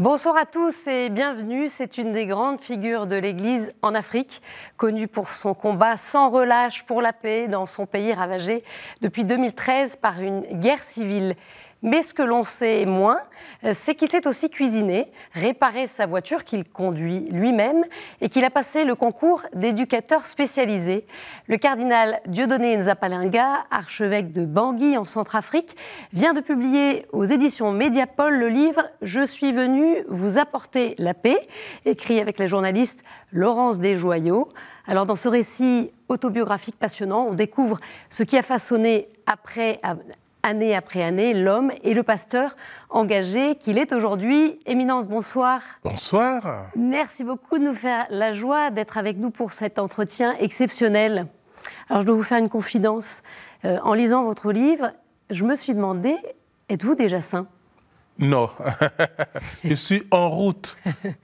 Bonsoir à tous et bienvenue. C'est une des grandes figures de l'Église en Afrique, connue pour son combat sans relâche pour la paix dans son pays ravagé depuis 2013 par une guerre civile. Mais ce que l'on sait moins, c'est qu'il s'est aussi cuisiné, réparé sa voiture qu'il conduit lui-même et qu'il a passé le concours d'éducateur spécialisé. Le cardinal Dieudonné Nzapalainga, archevêque de Bangui en Centrafrique, vient de publier aux éditions Médiaspaul le livre « Je suis venu vous apporter la paix », écrit avec la journaliste Laurence Desjoyaux. Alors dans ce récit autobiographique passionnant, on découvre ce qui a façonné année après année, l'homme et le pasteur engagé qu'il est aujourd'hui. Éminence, bonsoir. Bonsoir. Merci beaucoup de nous faire la joie d'être avec nous pour cet entretien exceptionnel. Alors, je dois vous faire une confidence. En lisant votre livre, je me suis demandé, êtes-vous déjà saint? Non. Je suis en route.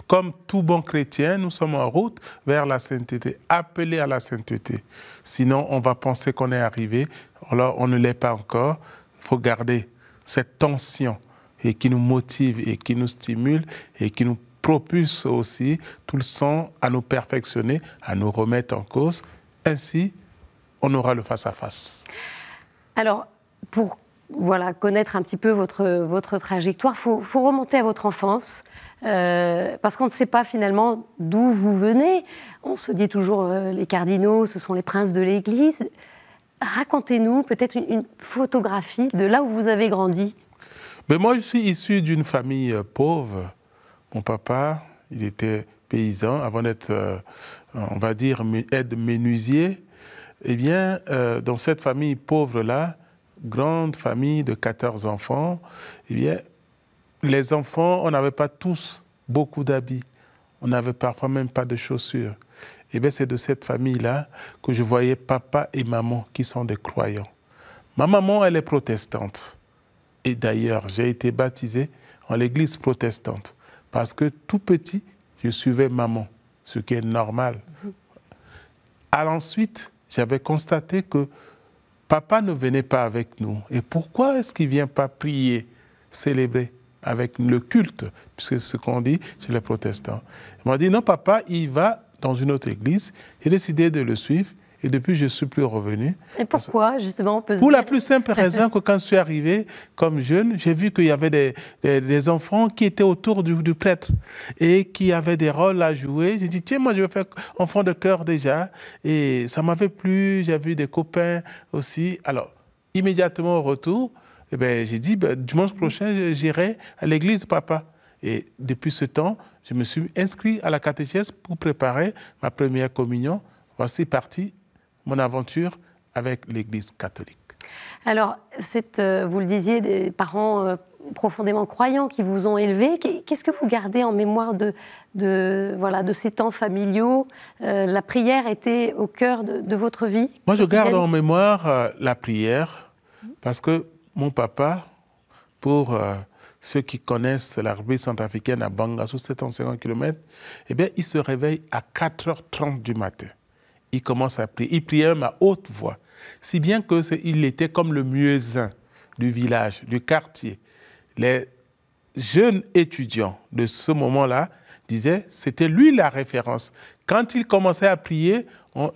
Comme tout bon chrétien, nous sommes en route vers la sainteté, appelés à la sainteté. Sinon, on va penser qu'on est arrivé. Alors, on ne l'est pas encore. Il faut garder cette tension et qui nous motive et qui nous stimule et qui nous propulse aussi tout le sang à nous perfectionner, à nous remettre en cause. Ainsi, on aura le face-à-face. Alors, pour connaître un petit peu votre trajectoire, il faut remonter à votre enfance, parce qu'on ne sait pas finalement d'où vous venez. On se dit toujours les cardinaux, ce sont les princes de l'Église. Racontez-nous peut-être une photographie de là où vous avez grandi. Mais moi, je suis issu d'une famille pauvre. Mon papa, il était paysan avant d'être, on va dire, aide-menuisier. Eh bien, dans cette famille pauvre-là, grande famille de 14 enfants, eh bien, les enfants, on n'avait pas tous beaucoup d'habits. On n'avait parfois même pas de chaussures. Eh bien, c'est de cette famille-là que je voyais papa et maman qui sont des croyants. Ma maman, elle est protestante. Et d'ailleurs, j'ai été baptisé en l'église protestante parce que tout petit, je suivais maman, ce qui est normal. Alors ensuite, j'avais constaté que papa ne venait pas avec nous. Et pourquoi est-ce qu'il ne vient pas prier, célébrer avec le culte? Puisque c'est ce qu'on dit chez les protestants. Ils m'ont dit, non, papa, il va dans une autre église. J'ai décidé de le suivre et depuis, je ne suis plus revenu. Et pourquoi, justement? Pour la plus simple raison que quand je suis arrivé comme jeune, j'ai vu qu'il y avait des enfants qui étaient autour du prêtre et qui avaient des rôles à jouer. J'ai dit, tiens, moi, je vais faire enfant de cœur déjà. Et ça m'avait plu, j'ai vu des copains aussi. Alors, immédiatement au retour, eh ben, j'ai dit, dimanche prochain, j'irai à l'église, papa. Et depuis ce temps, je me suis inscrit à la catéchèse pour préparer ma première communion. Voici partie mon aventure avec l'Église catholique. Alors, vous le disiez, des parents profondément croyants qui vous ont élevé. Qu'est-ce que vous gardez en mémoire de ces temps familiaux? La prière était au cœur de votre vie? Moi, je garde en mémoire la prière parce que mon papa, pour ceux qui connaissent la République centrafricaine à Bangassou, 750 km, eh bien, il se réveille à 4h30 du matin. Il commence à prier. Il priait même à haute voix. Si bien qu'il était comme le muezzin du village, du quartier. Les jeunes étudiants de ce moment-là disaient que c'était lui la référence. Quand il commençait à prier,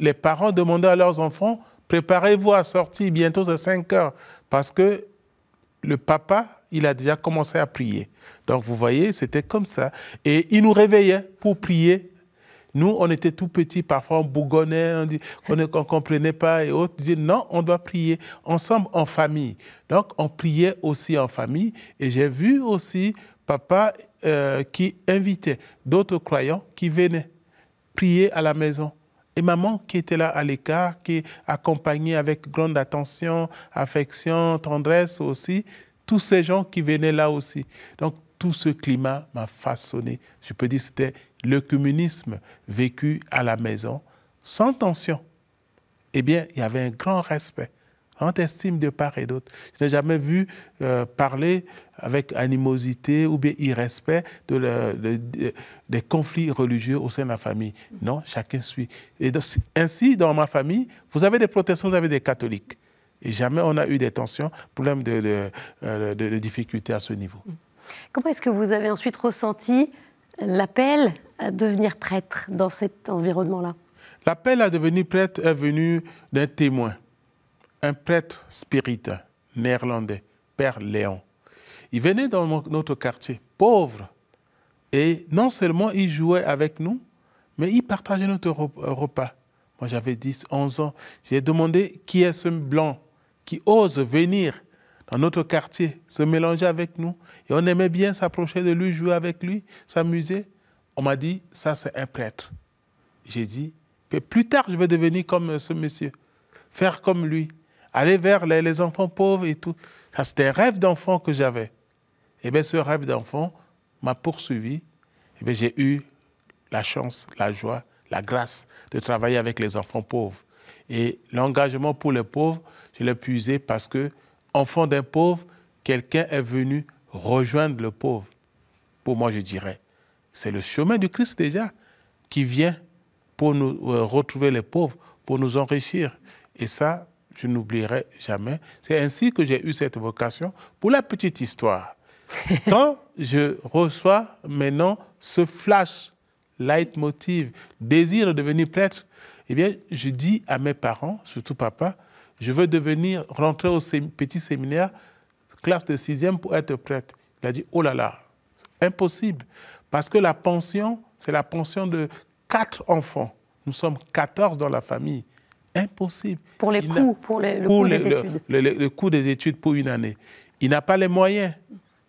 les parents demandaient à leurs enfants « Préparez-vous à sortir bientôt à 5h » parce que le papa, il a déjà commencé à prier. Donc, vous voyez, c'était comme ça. Et il nous réveillait pour prier. Nous, on était tout petits, parfois on bougonnait, on ne comprenait pas et autres. On disait, non, on doit prier ensemble en famille. Donc, on priait aussi en famille. Et j'ai vu aussi papa qui invitait d'autres croyants qui venaient prier à la maison. Et maman qui était là à l'écart, qui accompagnait avec grande attention, affection, tendresse aussi, tous ces gens qui venaient là aussi. Donc tout ce climat m'a façonné. Je peux dire que c'était le communisme vécu à la maison, sans tension. Eh bien, il y avait un grand respect, grande estime de part et d'autre. Je n'ai jamais vu parler avec animosité ou bien irrespect des conflits religieux au sein de la famille. Non, chacun suit. Et donc, ainsi, dans ma famille, vous avez des protestants, vous avez des catholiques. Et jamais on a eu des tensions, problème de difficultés à ce niveau. Comment est-ce que vous avez ensuite ressenti l'appel à devenir prêtre dans cet environnement-là? L'appel à devenir prêtre est venu d'un témoin, un prêtre spiritain néerlandais, Père Léon. Il venait dans notre quartier, pauvre, et non seulement il jouait avec nous, mais il partageait notre repas. Moi, j'avais 10, 11 ans. J'ai demandé qui est ce blanc qui ose venir dans notre quartier, se mélanger avec nous. Et on aimait bien s'approcher de lui, jouer avec lui, s'amuser. On m'a dit, ça, c'est un prêtre. J'ai dit, plus tard, je vais devenir comme ce monsieur, faire comme lui, aller vers les enfants pauvres et tout. Ça, c'était un rêve d'enfant que j'avais. Et bien, ce rêve d'enfant m'a poursuivi. Et bien, j'ai eu la chance, la joie, la grâce de travailler avec les enfants pauvres. Et l'engagement pour les pauvres, je l'ai puisé parce que, enfant d'un pauvre, quelqu'un est venu rejoindre le pauvre. Pour moi, je dirais, c'est le chemin du Christ déjà qui vient pour nous retrouver les pauvres, pour nous enrichir. Et ça, je n'oublierai jamais. C'est ainsi que j'ai eu cette vocation. Pour la petite histoire, quand je reçois maintenant ce flash, leitmotiv, désir de devenir prêtre, eh bien, je dis à mes parents, surtout papa, je veux devenir, rentrer au petit séminaire, classe de 6e pour être prêtre. Il a dit, oh là là, impossible, parce que la pension, c'est la pension de 4 enfants. Nous sommes 14 dans la famille. Impossible. Pour les coûts, pour le coût des études. Le coût des études pour une année. Il n'a pas les moyens.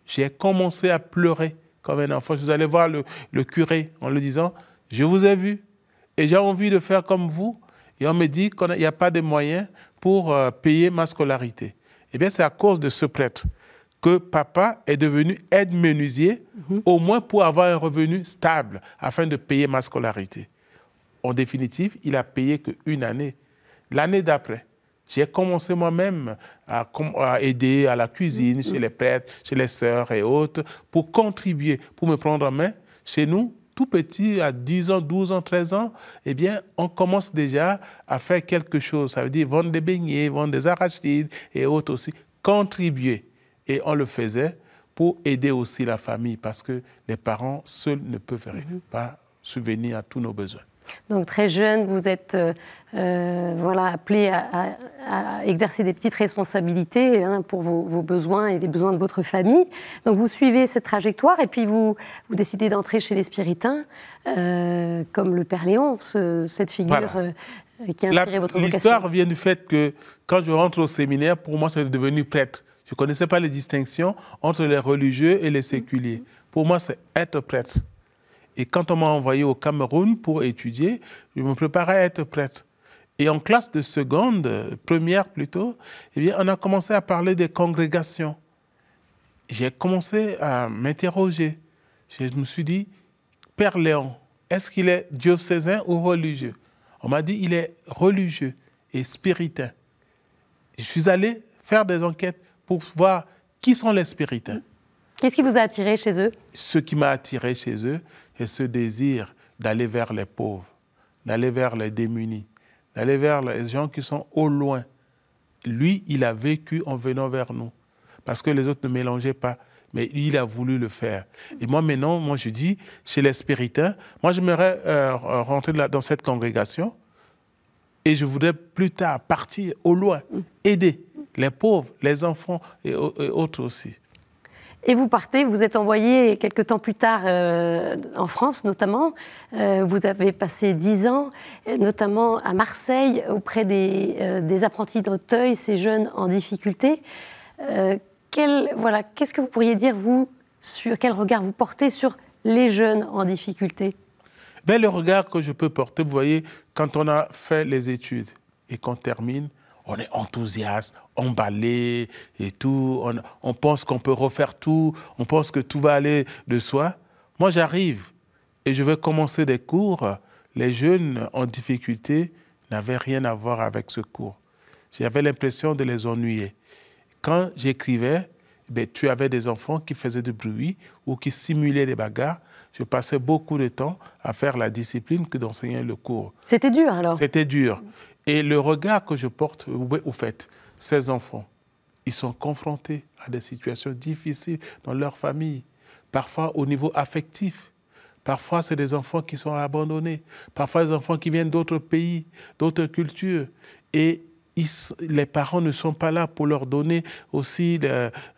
J'ai commencé à pleurer comme un enfant. Je suis allé voir le curé en lui disant, je vous ai vu et j'ai envie de faire comme vous. Et on me dit qu'il n'y a pas de moyens pour payer ma scolarité. Eh bien, c'est à cause de ce prêtre que papa est devenu aide-menuisier, au moins pour avoir un revenu stable, afin de payer ma scolarité. En définitive, il a payé qu'une année. L'année d'après, j'ai commencé moi-même à aider à la cuisine, chez les prêtres, chez les sœurs et autres, pour contribuer, pour me prendre en main. Chez nous, tout petit, à 10 ans, 12 ans, 13 ans, eh bien, on commence déjà à faire quelque chose. Ça veut dire vendre des beignets, vendre des arachides et autres aussi. Contribuer. Et on le faisait pour aider aussi la famille, parce que les parents seuls ne peuvent pas subvenir à tous nos besoins. Donc très jeune, vous êtes voilà, appelé à exercer des petites responsabilités hein, pour vos besoins et les besoins de votre famille. Donc vous suivez cette trajectoire et puis vous décidez d'entrer chez les spiritains, comme le Père Léon, cette figure voilà. Qui a inspiré votre vocation. L'histoire vient du fait que quand je rentre au séminaire, pour moi c'est devenu prêtre. Je ne connaissais pas les distinctions entre les religieux et les séculiers. Pour moi c'est être prêtre. Et quand on m'a envoyé au Cameroun pour étudier, je me préparais à être prêtre. Et en classe de seconde, première plutôt, eh bien, on a commencé à parler des congrégations. J'ai commencé à m'interroger. Je me suis dit, Père Léon, est-ce qu'il est diocésain ou religieux? On m'a dit, il est religieux et spiritain. Je suis allé faire des enquêtes pour voir qui sont les spiritains. Qu'est-ce qui vous a attiré chez eux? Ce qui m'a attiré chez eux, c'est ce désir d'aller vers les pauvres, d'aller vers les démunis, d'aller vers les gens qui sont au loin. Lui, il a vécu en venant vers nous, parce que les autres ne mélangeaient pas, mais il a voulu le faire. Et moi, maintenant, moi, je dis, chez les spiritains, moi, j'aimerais rentrer dans cette congrégation et je voudrais plus tard partir au loin, aider les pauvres, les enfants et autres aussi. Et vous partez, vous êtes envoyé quelques temps plus tard en France notamment. Vous avez passé 10 ans, notamment à Marseille, auprès des apprentis d'Auteuil, ces jeunes en difficulté. Voilà, qu'est-ce que vous pourriez dire, vous, sur quel regard vous portez sur les jeunes en difficulté? Ben, le regard que je peux porter, vous voyez, quand on a fait les études et qu'on termine, on est enthousiaste, emballé et tout. On pense qu'on peut refaire tout. On pense que tout va aller de soi. Moi, j'arrive et je vais commencer des cours. Les jeunes en difficulté n'avaient rien à voir avec ce cours. J'avais l'impression de les ennuyer. Quand j'écrivais, ben, tu avais des enfants qui faisaient du bruit ou qui simulaient des bagarres. Je passais beaucoup de temps à faire la discipline que d'enseigner le cours. C'était dur alors? C'était dur. Et le regard que je porte, au fait, ces enfants, ils sont confrontés à des situations difficiles dans leur famille. parfois au niveau affectif. Parfois, c'est des enfants qui sont abandonnés. Parfois, des enfants qui viennent d'autres pays, d'autres cultures. Et les parents ne sont pas là pour leur donner aussi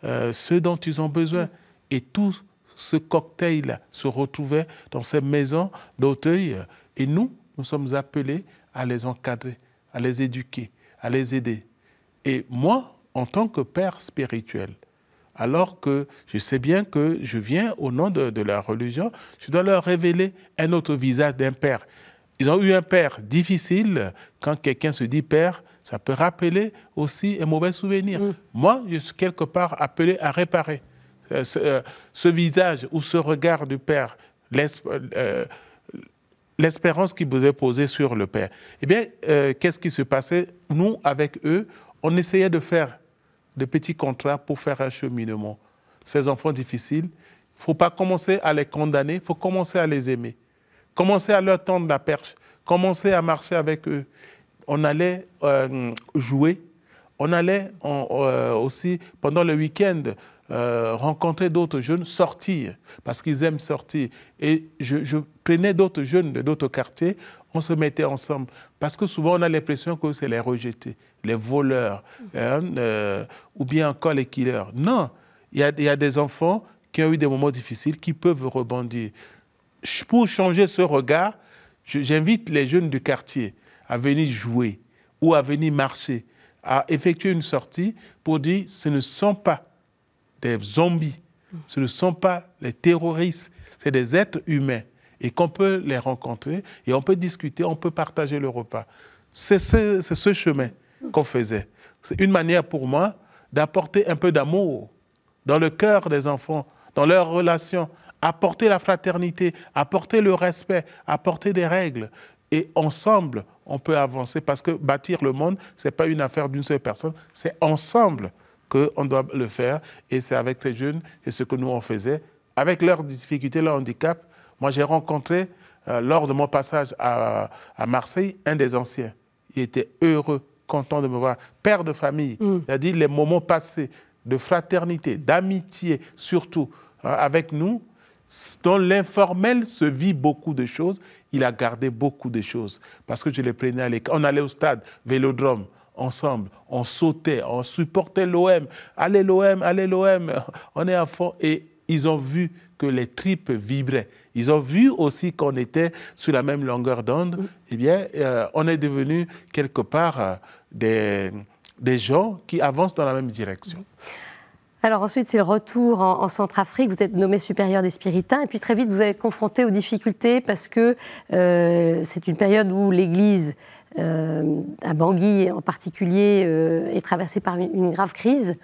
ce dont ils ont besoin. Et tout ce cocktail se retrouvait dans ces maisons d'auteuil. Et nous, nous sommes appelés à les encadrer, à les éduquer, à les aider. Et moi, en tant que père spirituel, alors que je sais bien que je viens au nom de la religion, je dois leur révéler un autre visage d'un père. Ils ont eu un père difficile. Quand quelqu'un se dit père, ça peut rappeler aussi un mauvais souvenir. Mmh. Moi, je suis quelque part appelé à réparer ce visage ou ce regard du père, l'espérance qui vous est posée sur le père. Eh bien, qu'est-ce qui se passait? Nous, avec eux, on essayait de faire de petits contrats pour faire un cheminement. Ces enfants difficiles, il ne faut pas commencer à les condamner, il faut commencer à les aimer. Commencer à leur tendre la perche, commencer à marcher avec eux. On allait jouer, on allait aussi, pendant le week-end, rencontrer d'autres jeunes, sortir, parce qu'ils aiment sortir. Et je prenais d'autres jeunes de d'autres quartiers, on se mettait ensemble. Parce que souvent, on a l'impression que c'est les rejetés, les voleurs, ou bien encore les killers. Non, il y a des enfants qui ont eu des moments difficiles, qui peuvent rebondir. Pour changer ce regard, j'invite les jeunes du quartier à venir jouer ou à venir marcher, à effectuer une sortie pour dire ce ne sont pas des zombies, ce ne sont pas les terroristes, c'est des êtres humains et qu'on peut les rencontrer et on peut discuter, on peut partager le repas. C'est ce chemin qu'on faisait. C'est une manière pour moi d'apporter un peu d'amour dans le cœur des enfants, dans leurs relations, apporter la fraternité, apporter le respect, apporter des règles. Et ensemble, on peut avancer parce que bâtir le monde, ce n'est pas une affaire d'une seule personne, c'est ensemble qu'on doit le faire. Et c'est avec ces jeunes et ce que nous on faisait. Avec leurs difficultés, leur handicap, moi j'ai rencontré, lors de mon passage à Marseille, un des anciens. Il était heureux, content de me voir. Père de famille, c'est-à-dire les moments passés de fraternité, d'amitié, surtout avec nous, dans l'informel se vit beaucoup de choses. Il a gardé beaucoup de choses parce que je les prenais à l'école. On allait au stade, vélodrome, ensemble. On sautait, on supportait l'OM. Allez l'OM, allez l'OM. On est à fond. Et ils ont vu que les tripes vibraient. Ils ont vu aussi qu'on était sur la même longueur d'onde. Eh bien, on est devenus quelque part des gens qui avancent dans la même direction. Alors ensuite, c'est le retour en Centrafrique. Vous êtes nommé supérieur des Spiritains. Et puis très vite, vous allez être confronté aux difficultés parce que c'est une période où l'Église, à Bangui en particulier, est traversée par une grave crise.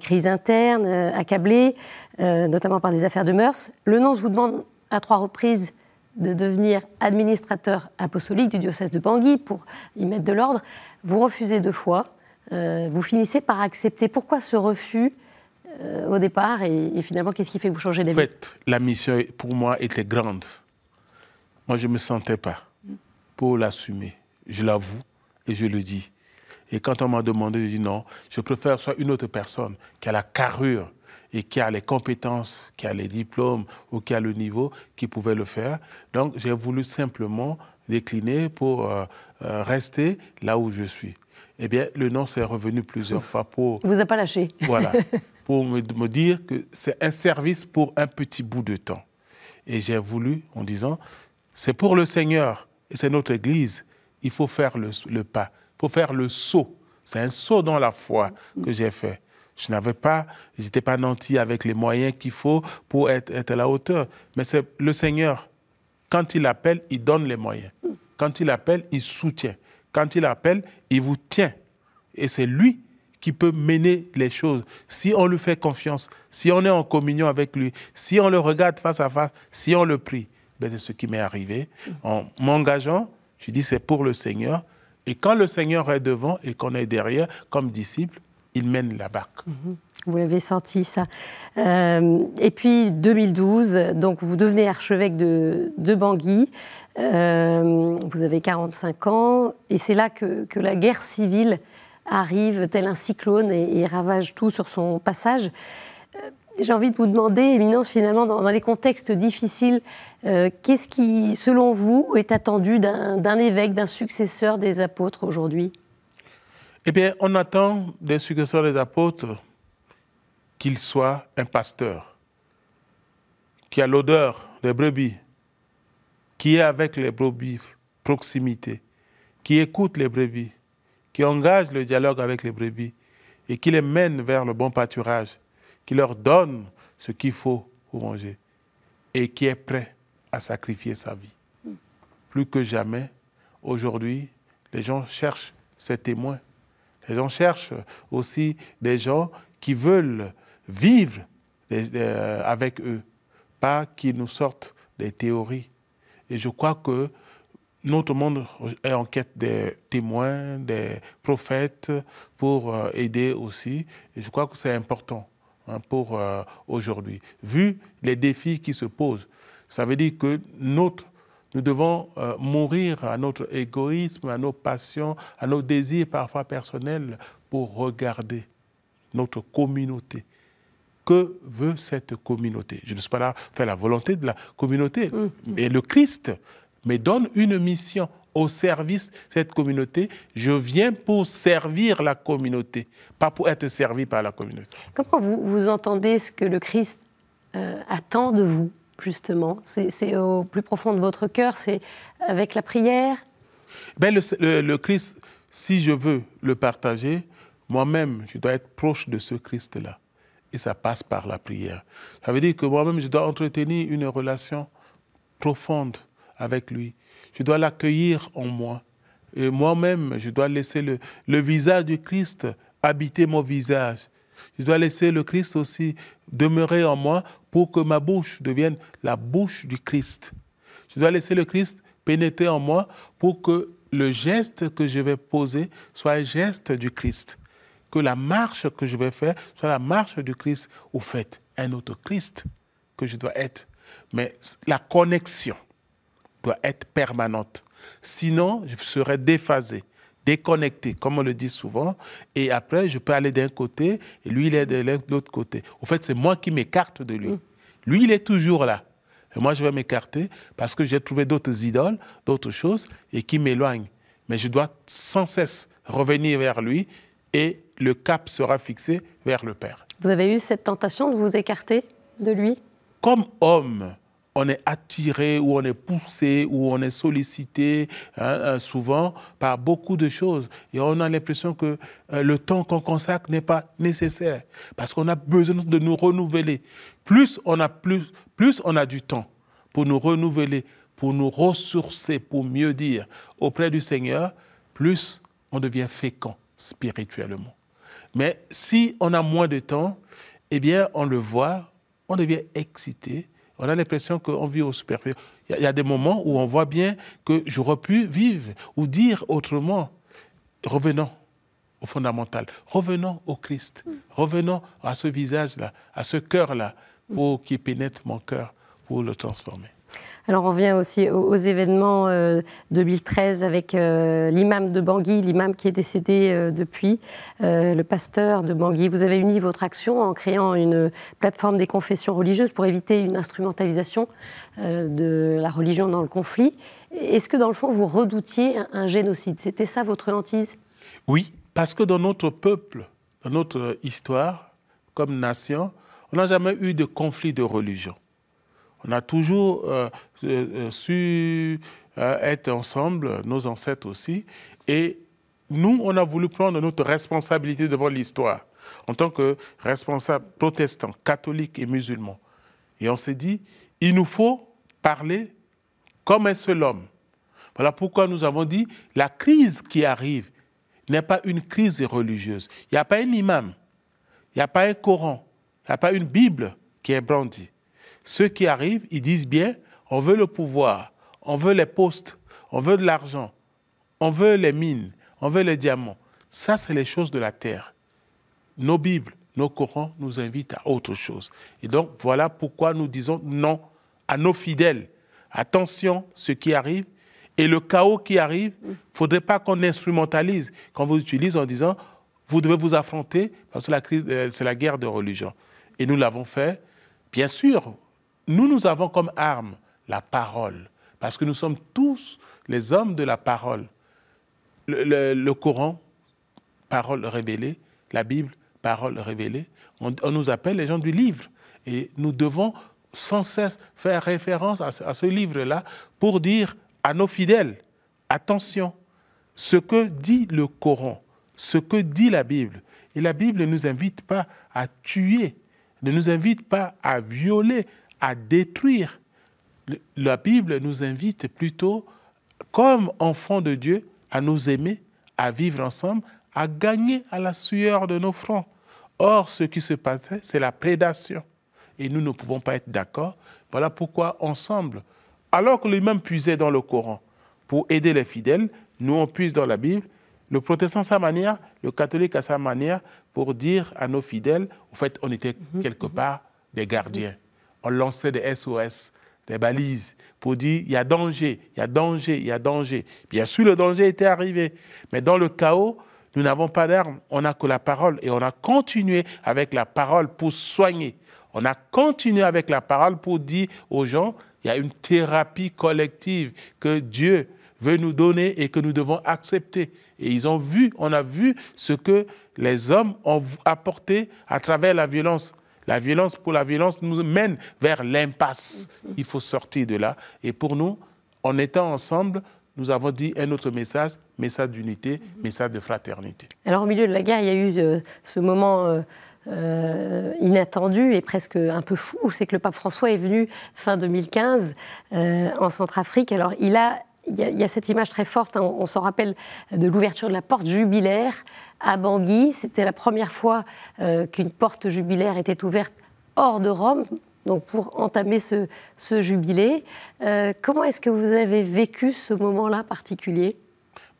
Crise interne, accablée, notamment par des affaires de mœurs. Le nonce vous demande à 3 reprises de devenir administrateur apostolique du diocèse de Bangui pour y mettre de l'ordre. Vous refusez 2 fois. Vous finissez par accepter. Pourquoi ce refus au départ et finalement, qu'est-ce qui fait que vous changez d'avis? En fait, la mission pour moi était grande. Moi, je ne me sentais pas pour l'assumer. Je l'avoue et je le dis. Et quand on m'a demandé, je dis non, je préfère soit une autre personne qui a la carrure et qui a les compétences, qui a les diplômes ou qui a le niveau qui pouvait le faire. Donc, j'ai voulu simplement décliner pour rester là où je suis. Eh bien, le nom s'est revenu plusieurs fois pour... Il ne vous a pas lâché. Voilà, pour me dire que c'est un service pour un petit bout de temps. Et j'ai voulu, en disant, c'est pour le Seigneur, et c'est notre Église, il faut faire le pas, il faut faire le saut. C'est un saut dans la foi que j'ai fait. Je n'avais pas, je n'étais pas nanti avec les moyens qu'il faut pour être à la hauteur. Mais c'est le Seigneur, quand il appelle, il donne les moyens. Quand il appelle, il soutient. Quand il appelle, il vous tient. Et c'est lui qui peut mener les choses. Si on lui fait confiance, si on est en communion avec lui, si on le regarde face à face, si on le prie, ben c'est ce qui m'est arrivé. En m'engageant, je dis c'est pour le Seigneur. Et quand le Seigneur est devant et qu'on est derrière, comme disciple, il mène la barque. Vous l'avez senti, ça. Et puis, 2012, donc vous devenez archevêque de Bangui. Vous avez 45 ans. Et c'est là que la guerre civile arrive, tel un cyclone, et ravage tout sur son passage. j'ai envie de vous demander, Éminence, finalement, dans les contextes difficiles, qu'est-ce qui, selon vous, est attendu d'un évêque, d'un successeur des apôtres aujourd'hui? Eh bien, on attend des successeurs des apôtres qu'il soit un pasteur, qui a l'odeur des brebis, qui est avec les brebis, proximité, qui écoute les brebis, qui engage le dialogue avec les brebis et qui les mène vers le bon pâturage, qui leur donne ce qu'il faut pour manger et qui est prêt à sacrifier sa vie. Plus que jamais, aujourd'hui, les gens cherchent ces témoins. Les gens cherchent aussi des gens qui veulent vivre avec eux, pas qu'ils nous sortent des théories. Et je crois que notre monde est en quête des témoins, des prophètes, pour aider aussi. Et je crois que c'est important hein, pour aujourd'hui. Vu les défis qui se posent, ça veut dire que nous devons mourir à notre égoïsme, à nos passions, à nos désirs parfois personnels, pour regarder notre communauté. Que veut cette communauté? Je ne suis pas là pour faire la volonté de la communauté, mais le Christ me donne une mission au service de cette communauté. Je viens pour servir la communauté, pas pour être servi par la communauté. Comment vous entendez ce que le Christ attend de vous, justement? C'est au plus profond de votre cœur, c'est avec la prière? Ben le Christ, si je veux le partager, moi-même, je dois être proche de ce Christ-là. Et ça passe par la prière. Ça veut dire que moi-même, je dois entretenir une relation profonde avec lui. Je dois l'accueillir en moi. Et moi-même, je dois laisser le visage du Christ habiter mon visage. Je dois laisser le Christ aussi demeurer en moi pour que ma bouche devienne la bouche du Christ. Je dois laisser le Christ pénétrer en moi pour que le geste que je vais poser soit un geste du Christ. Que la marche que je vais faire soit la marche du Christ. Au fait, un autre Christ que je dois être. Mais la connexion doit être permanente. Sinon, je serai déphasé, déconnecté, comme on le dit souvent. Et après, je peux aller d'un côté, et lui, il est de l'autre côté. Au fait, c'est moi qui m'écarte de lui. Lui, il est toujours là. Et moi, je vais m'écarter parce que j'ai trouvé d'autres idoles, d'autres choses, et qui m'éloignent. Mais je dois sans cesse revenir vers lui, et le cap sera fixé vers le Père. Vous avez eu cette tentation de vous écarter de lui? Comme homme, on est attiré, ou on est poussé, ou on est sollicité, hein, souvent, par beaucoup de choses. Et on a l'impression que le temps qu'on consacre n'est pas nécessaire, parce qu'on a besoin de nous renouveler. Plus on a du temps pour nous renouveler, pour nous ressourcer, pour mieux dire, auprès du Seigneur, plus on devient fécond spirituellement. Mais si on a moins de temps, eh bien, on le voit, on devient excité. On a l'impression qu'on vit au superflu. Il y a des moments où on voit bien que j'aurais pu vivre ou dire autrement. Revenons au fondamental. Revenons au Christ. Revenons à ce visage-là, à ce cœur-là, pour qu'il pénètre mon cœur, pour le transformer. Alors on revient aussi aux événements 2013 avec l'imam de Bangui, l'imam qui est décédé depuis, le pasteur de Bangui. Vous avez uni votre action en créant une plateforme des confessions religieuses pour éviter une instrumentalisation de la religion dans le conflit. Est-ce que dans le fond vous redoutiez un génocide? C'était ça votre hantise? Oui, parce que dans notre peuple, dans notre histoire, comme nation, on n'a jamais eu de conflit de religion. On a toujours su être ensemble, nos ancêtres aussi. Et nous, on a voulu prendre notre responsabilité devant l'histoire, en tant que responsables protestants, catholiques et musulmans. Et on s'est dit, il nous faut parler comme un seul homme. Voilà pourquoi nous avons dit, la crise qui arrive n'est pas une crise religieuse. Il n'y a pas un imam, il n'y a pas un Coran, il n'y a pas une Bible qui est brandie. Ceux qui arrivent, ils disent bien, on veut le pouvoir, on veut les postes, on veut de l'argent, on veut les mines, on veut les diamants. Ça, c'est les choses de la terre. Nos Bibles, nos Corans nous invitent à autre chose. Et donc, voilà pourquoi nous disons non à nos fidèles. Attention, ce qui arrive, et le chaos qui arrive, il ne faudrait pas qu'on instrumentalise, qu'on vous utilise en disant, vous devez vous affronter, parce que c'est la guerre de religion. et nous l'avons fait. Bien sûr, nous avons comme arme la parole, parce que nous sommes tous les hommes de la parole. Le Coran, parole révélée, la Bible, parole révélée. On nous appelle les gens du livre et nous devons sans cesse faire référence à ce livre-là pour dire à nos fidèles, attention, ce que dit le Coran, ce que dit la Bible. Et la Bible ne nous invite pas à tuer, ne nous invite pas à violer, à détruire. La Bible nous invite plutôt, comme enfants de Dieu, à nous aimer, à vivre ensemble, à gagner à la sueur de nos fronts. Or, ce qui se passait, c'est la prédation. Et nous ne pouvons pas être d'accord. Voilà pourquoi, ensemble, alors que lui-même puisait dans le Coran pour aider les fidèles, nous on puise dans la Bible, le protestant à sa manière, le catholique à sa manière, pour dire à nos fidèles, en fait, on était quelque part des gardiens. On lançait des SOS, des balises, pour dire, il y a danger, il y a danger, il y a danger. Bien sûr, le danger était arrivé, mais dans le chaos, nous n'avons pas d'armes, on n'a que la parole, et on a continué avec la parole pour soigner. On a continué avec la parole pour dire aux gens, il y a une thérapie collective que Dieu veut nous donner et que nous devons accepter. Et ils ont vu, on a vu ce que les hommes ont apporté à travers la violence. La violence pour la violence nous mène vers l'impasse. Il faut sortir de là. Et pour nous, en étant ensemble, nous avons dit un autre message, message d'unité, message de fraternité. Alors au milieu de la guerre, il y a eu ce moment... inattendu et presque un peu fou, c'est que le pape François est venu fin 2015 en Centrafrique. Alors il y a cette image très forte, hein, on s'en rappelle, de l'ouverture de la porte jubilaire à Bangui. C'était la première fois qu'une porte jubilaire était ouverte hors de Rome, donc pour entamer ce jubilé. Comment est-ce que vous avez vécu ce moment-là particulier?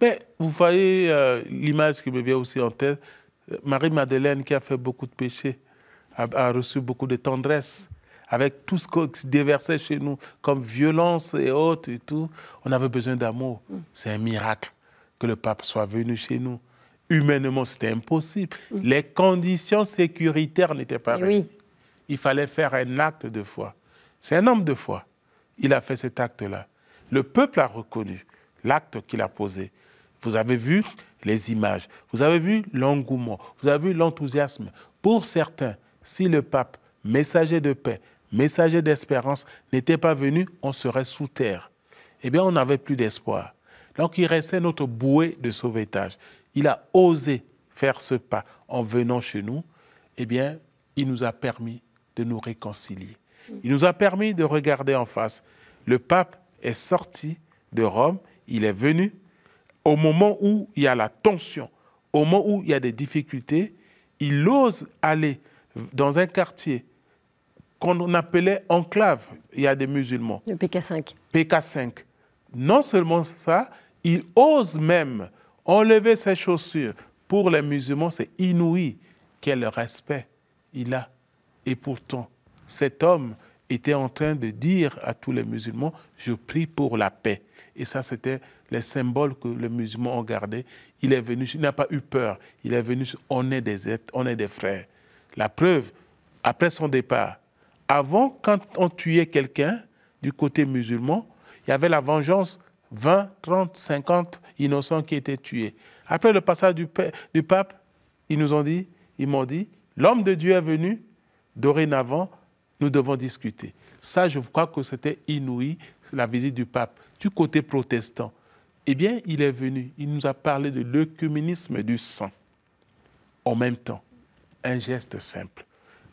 Mais vous voyez l'image qui me vient aussi en tête, Marie-Madeleine, qui a fait beaucoup de péchés, a reçu beaucoup de tendresse, avec tout ce qui se déversait chez nous, comme violence et autres et tout. On avait besoin d'amour. C'est un miracle que le pape soit venu chez nous. Humainement, c'était impossible. Les conditions sécuritaires n'étaient pas réunies. Oui. Il fallait faire un acte de foi. C'est un homme de foi. Il a fait cet acte-là. Le peuple a reconnu l'acte qu'il a posé. Vous avez vu les images, vous avez vu l'engouement, vous avez vu l'enthousiasme. Pour certains, si le pape, messager de paix, messager d'espérance, n'était pas venu, on serait sous terre. Eh bien, on n'avait plus d'espoir. Donc, il restait notre bouée de sauvetage. Il a osé faire ce pas en venant chez nous. Eh bien, il nous a permis de nous réconcilier. Il nous a permis de regarder en face. Le pape est sorti de Rome, il est venu. Au moment où il y a la tension, au moment où il y a des difficultés, il ose aller dans un quartier qu'on appelait enclave. Il y a des musulmans. Le PK5. PK5. Non seulement ça, il ose même enlever ses chaussures. Pour les musulmans, c'est inouï. Quel respect il a. Et pourtant, cet homme était en train de dire à tous les musulmans, je prie pour la paix. Et ça, c'était les symboles que les musulmans ont gardés. Il est venu, il n'a pas eu peur. Il est venu, on est des frères. La preuve, après son départ, avant, quand on tuait quelqu'un du côté musulman, il y avait la vengeance, 20, 30, 50 innocents qui étaient tués. Après le passage du pape, ils nous ont dit, ils m'ont dit, l'homme de Dieu est venu, dorénavant, nous devons discuter. Ça, je crois que c'était inouï, la visite du pape, du côté protestant. Eh bien, il est venu, il nous a parlé de l'œcuménisme du sang. En même temps, un geste simple.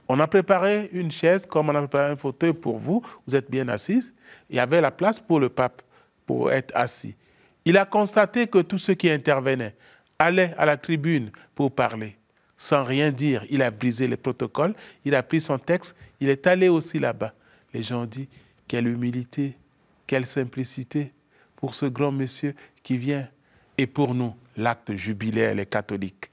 On a préparé une chaise, comme on a préparé un fauteuil pour vous, vous êtes bien assis, il y avait la place pour le pape, pour être assis. Il a constaté que tous ceux qui intervenaient allaient à la tribune pour parler. Sans rien dire, il a brisé les protocoles, il a pris son texte, il est allé aussi là-bas. Les gens ont dit, quelle humilité, quelle simplicité pour ce grand monsieur qui vient. Et pour nous, l'acte jubilaire, les catholiques.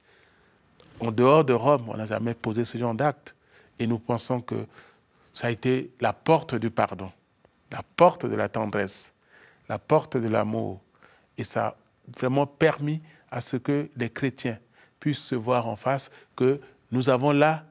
En dehors de Rome, on n'a jamais posé ce genre d'acte. Et nous pensons que ça a été la porte du pardon, la porte de la tendresse, la porte de l'amour. Et ça a vraiment permis à ce que les chrétiens puissent se voir en face que nous avons là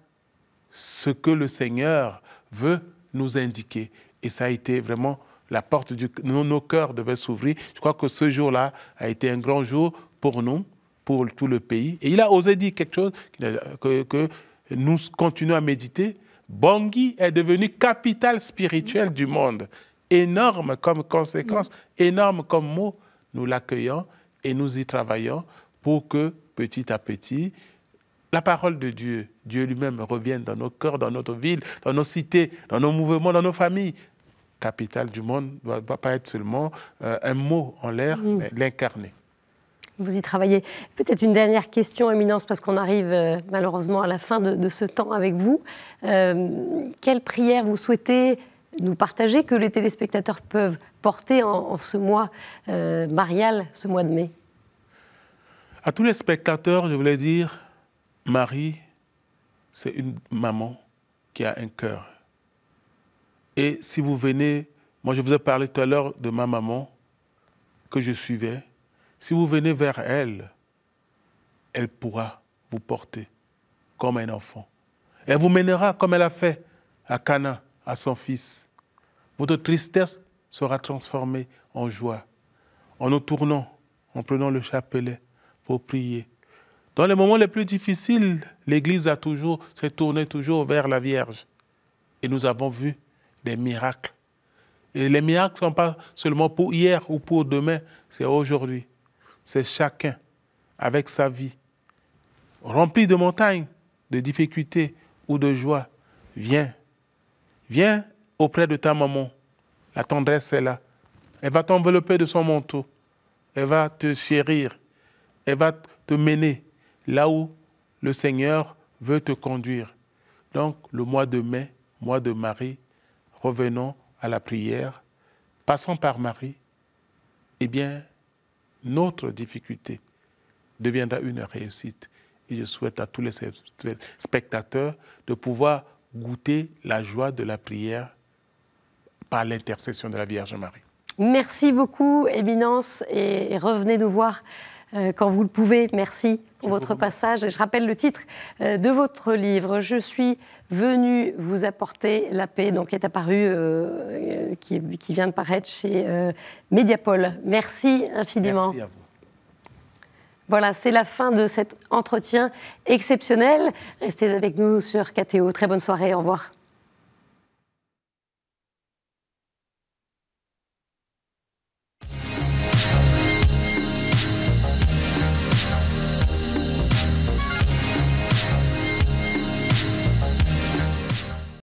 ce que le Seigneur veut nous indiquer. Et ça a été vraiment la porte du... Nos cœurs devaient s'ouvrir. Je crois que ce jour-là a été un grand jour pour nous, pour tout le pays. Et il a osé dire quelque chose que nous continuons à méditer. Bangui est devenue capitale spirituelle du monde. Énorme comme conséquence, énorme comme mot. Nous l'accueillons et nous y travaillons pour que, petit à petit, la parole de Dieu, Dieu lui-même revienne dans nos cœurs, dans notre ville, dans nos cités, dans nos mouvements, dans nos familles. Capitale du monde ne doit pas être seulement un mot en l'air, mais l'incarner. Vous y travaillez. Peut-être une dernière question, Éminence, parce qu'on arrive malheureusement à la fin de ce temps avec vous. Quelle prière vous souhaitez nous partager, que les téléspectateurs peuvent porter en ce mois marial, ce mois de mai? À tous les spectateurs, je voulais dire, Marie, c'est une maman qui a un cœur. Et si vous venez, moi je vous ai parlé tout à l'heure de ma maman que je suivais, si vous venez vers elle, elle pourra vous porter comme un enfant. Elle vous mènera comme elle a fait à Cana, à son fils. Votre tristesse sera transformée en joie, en nous tournant, en prenant le chapelet pour prier. Dans les moments les plus difficiles, l'Église a toujours, s'est tournée toujours vers la Vierge. Et nous avons vu des miracles. Et les miracles ne sont pas seulement pour hier ou pour demain, c'est aujourd'hui. C'est chacun, avec sa vie, rempli de montagnes, de difficultés ou de joie. Viens. Viens auprès de ta maman. La tendresse est là. Elle va t'envelopper de son manteau. Elle va te chérir. Elle va te mener là où le Seigneur veut te conduire. Donc, le mois de mai, mois de Marie, revenons à la prière. Passons par Marie. Eh bien, notre difficulté deviendra une réussite. Et je souhaite à tous les spectateurs de pouvoir goûter la joie de la prière par l'intercession de la Vierge Marie. Merci beaucoup, Éminence, et revenez nous voir quand vous le pouvez. Merci pour votre passage. Et je rappelle le titre de votre livre. Je suis venu vous apporter la paix, donc est apparu, qui vient de paraître chez Médiaspaul. Merci infiniment. Merci à vous. Voilà, c'est la fin de cet entretien exceptionnel. Restez avec nous sur KTO. Très bonne soirée, au revoir.